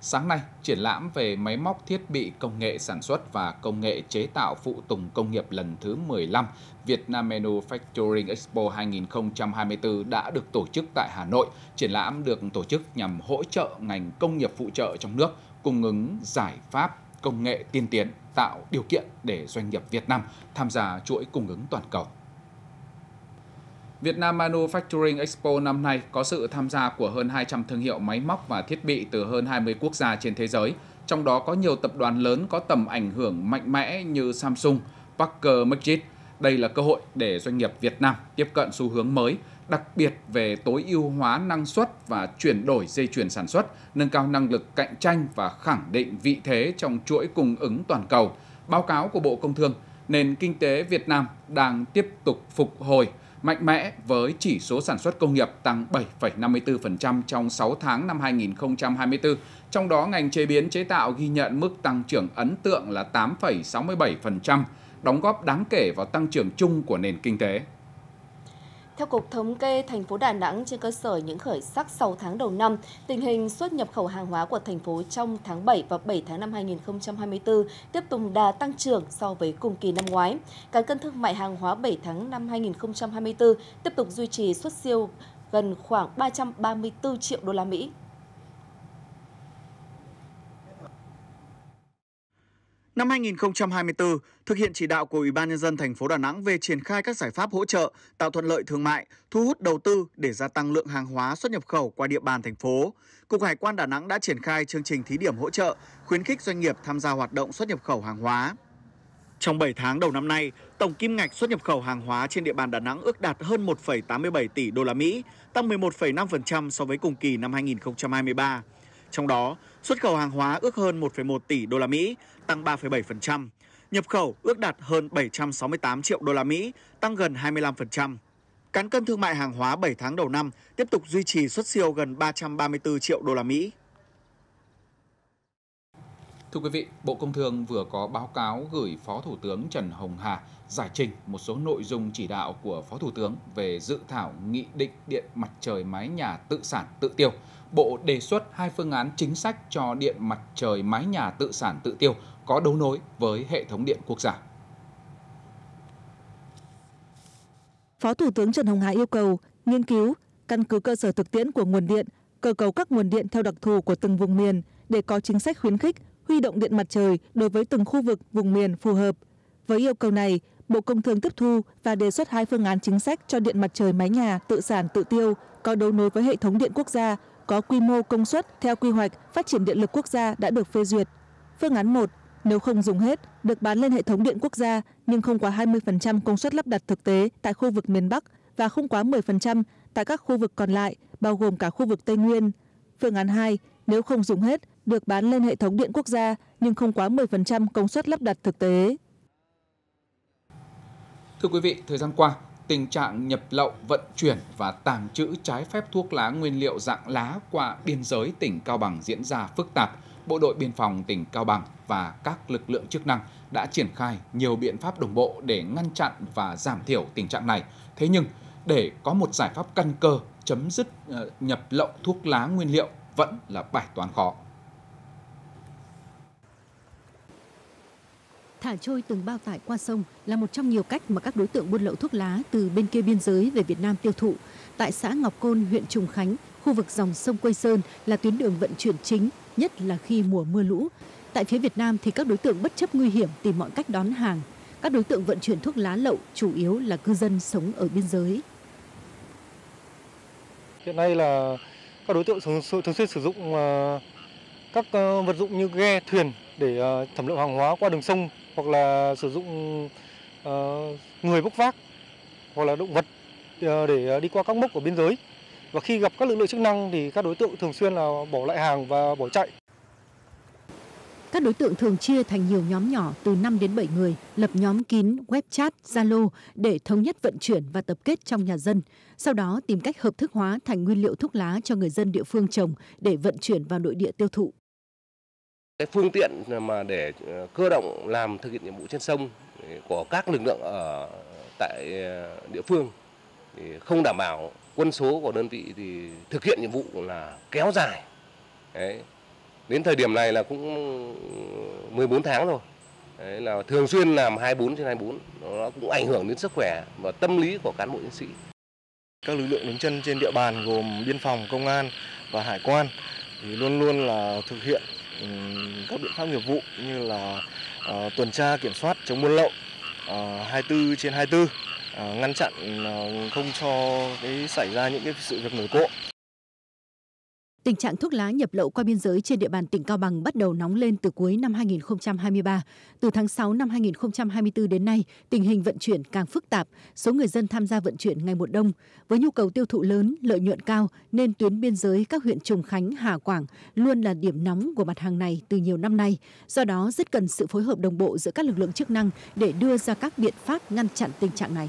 Sáng nay, triển lãm về máy móc thiết bị công nghệ sản xuất và công nghệ chế tạo phụ tùng công nghiệp lần thứ 15 Việt Nam Manufacturing Expo 2024 đã được tổ chức tại Hà Nội. Triển lãm được tổ chức nhằm hỗ trợ ngành công nghiệp phụ trợ trong nước, cung ứng giải pháp công nghệ tiên tiến, tạo điều kiện để doanh nghiệp Việt Nam tham gia chuỗi cung ứng toàn cầu. Việt Nam Manufacturing Expo năm nay có sự tham gia của hơn 200 thương hiệu máy móc và thiết bị từ hơn 20 quốc gia trên thế giới, trong đó có nhiều tập đoàn lớn có tầm ảnh hưởng mạnh mẽ như Samsung, Parker, Majid. Đây là cơ hội để doanh nghiệp Việt Nam tiếp cận xu hướng mới, đặc biệt về tối ưu hóa năng suất và chuyển đổi dây chuyền sản xuất, nâng cao năng lực cạnh tranh và khẳng định vị thế trong chuỗi cung ứng toàn cầu. Báo cáo của Bộ Công Thương, nền kinh tế Việt Nam đang tiếp tục phục hồi mạnh mẽ với chỉ số sản xuất công nghiệp tăng 7,54% trong 6 tháng năm 2024. Trong đó, ngành chế biến chế tạo ghi nhận mức tăng trưởng ấn tượng là 8,67%, đóng góp đáng kể vào tăng trưởng chung của nền kinh tế. Theo Cục Thống kê, thành phố Đà Nẵng trên cơ sở những khởi sắc 6 tháng đầu năm, tình hình xuất nhập khẩu hàng hóa của thành phố trong tháng 7 và 7 tháng năm 2024 tiếp tục đà tăng trưởng so với cùng kỳ năm ngoái. Cán cân thương mại hàng hóa 7 tháng năm 2024 tiếp tục duy trì xuất siêu gần khoảng 334 triệu đô la Mỹ. Năm 2024, thực hiện chỉ đạo của Ủy ban nhân dân thành phố Đà Nẵng về triển khai các giải pháp hỗ trợ, tạo thuận lợi thương mại, thu hút đầu tư để gia tăng lượng hàng hóa xuất nhập khẩu qua địa bàn thành phố, Cục Hải quan Đà Nẵng đã triển khai chương trình thí điểm hỗ trợ, khuyến khích doanh nghiệp tham gia hoạt động xuất nhập khẩu hàng hóa. Trong 7 tháng đầu năm nay, tổng kim ngạch xuất nhập khẩu hàng hóa trên địa bàn Đà Nẵng ước đạt hơn 1,87 tỷ đô la Mỹ, tăng 11,5% so với cùng kỳ năm 2023. Trong đó, xuất khẩu hàng hóa ước hơn 1,1 tỷ đô la Mỹ, tăng 3,7%, nhập khẩu ước đạt hơn 768 triệu đô la Mỹ, tăng gần 25%. Cán cân thương mại hàng hóa 7 tháng đầu năm tiếp tục duy trì xuất siêu gần 334 triệu đô la Mỹ. Thưa quý vị, Bộ Công Thương vừa có báo cáo gửi Phó Thủ tướng Trần Hồng Hà giải trình một số nội dung chỉ đạo của Phó Thủ tướng về dự thảo nghị định điện mặt trời mái nhà tự sản tự tiêu. Bộ đề xuất 2 phương án chính sách cho điện mặt trời mái nhà tự sản tự tiêu có đấu nối với hệ thống điện quốc gia. Phó Thủ tướng Trần Hồng Hà yêu cầu nghiên cứu căn cứ cơ sở thực tiễn của nguồn điện, cơ cấu các nguồn điện theo đặc thù của từng vùng miền để có chính sách khuyến khích huy động điện mặt trời đối với từng khu vực, vùng miền phù hợp. Với yêu cầu này, Bộ Công Thương tiếp thu và đề xuất 2 phương án chính sách cho điện mặt trời mái nhà tự sản tự tiêu có đấu nối với hệ thống điện quốc gia, có quy mô công suất theo quy hoạch phát triển điện lực quốc gia đã được phê duyệt. Phương án 1, nếu không dùng hết, được bán lên hệ thống điện quốc gia nhưng không quá 20% công suất lắp đặt thực tế tại khu vực miền Bắc và không quá 10% tại các khu vực còn lại, bao gồm cả khu vực Tây Nguyên. Phương án 2, nếu không dùng hết, được bán lên hệ thống điện quốc gia nhưng không quá 10% công suất lắp đặt thực tế. Thưa quý vị, thời gian qua, tình trạng nhập lậu, vận chuyển và tàng trữ trái phép thuốc lá nguyên liệu dạng lá qua biên giới tỉnh Cao Bằng diễn ra phức tạp. Bộ đội biên phòng tỉnh Cao Bằng và các lực lượng chức năng đã triển khai nhiều biện pháp đồng bộ để ngăn chặn và giảm thiểu tình trạng này. Thế nhưng, để có một giải pháp căn cơ chấm dứt nhập lậu thuốc lá nguyên liệu vẫn là bài toán khó. Thả trôi từng bao tải qua sông là một trong nhiều cách mà các đối tượng buôn lậu thuốc lá từ bên kia biên giới về Việt Nam tiêu thụ. Tại xã Ngọc Côn, huyện Trùng Khánh, khu vực dòng sông Quây Sơn là tuyến đường vận chuyển chính, nhất là khi mùa mưa lũ. Tại phía Việt Nam thì các đối tượng bất chấp nguy hiểm tìm mọi cách đón hàng. Các đối tượng vận chuyển thuốc lá lậu chủ yếu là cư dân sống ở biên giới. Hiện nay là các đối tượng thường xuyên sử dụng các vật dụng như ghe, thuyền để thẩm lậu hàng hóa qua đường sông, hoặc là sử dụng người bốc vác hoặc là động vật để đi qua các mốc của biên giới. Và khi gặp các lực lượng chức năng thì các đối tượng thường xuyên là bỏ lại hàng và bỏ chạy. Các đối tượng thường chia thành nhiều nhóm nhỏ từ 5 đến 7 người, lập nhóm kín, web chat, Zalo để thống nhất vận chuyển và tập kết trong nhà dân. Sau đó tìm cách hợp thức hóa thành nguyên liệu thuốc lá cho người dân địa phương trồng để vận chuyển vào nội địa tiêu thụ. Cái phương tiện mà để cơ động làm thực hiện nhiệm vụ trên sông của các lực lượng ở tại địa phương thì không đảm bảo quân số của đơn vị, thì thực hiện nhiệm vụ là kéo dài. Đấy. Đến thời điểm này là cũng 14 tháng rồi. Đấy, là thường xuyên làm 24/24, nó cũng ảnh hưởng đến sức khỏe và tâm lý của cán bộ chiến sĩ. Các lực lượng đứng chân trên địa bàn gồm biên phòng, công an và hải quan thì luôn luôn là thực hiện các biện pháp nghiệp vụ như là tuần tra kiểm soát chống buôn lậu 24/24, ngăn chặn không cho xảy ra những sự việc nổi cộ. Tình trạng thuốc lá nhập lậu qua biên giới trên địa bàn tỉnh Cao Bằng bắt đầu nóng lên từ cuối năm 2023. Từ tháng 6 năm 2024 đến nay, tình hình vận chuyển càng phức tạp, số người dân tham gia vận chuyển ngày một đông. Với nhu cầu tiêu thụ lớn, lợi nhuận cao, nên tuyến biên giới các huyện Trùng Khánh, Hà Quảng luôn là điểm nóng của mặt hàng này từ nhiều năm nay. Do đó, rất cần sự phối hợp đồng bộ giữa các lực lượng chức năng để đưa ra các biện pháp ngăn chặn tình trạng này.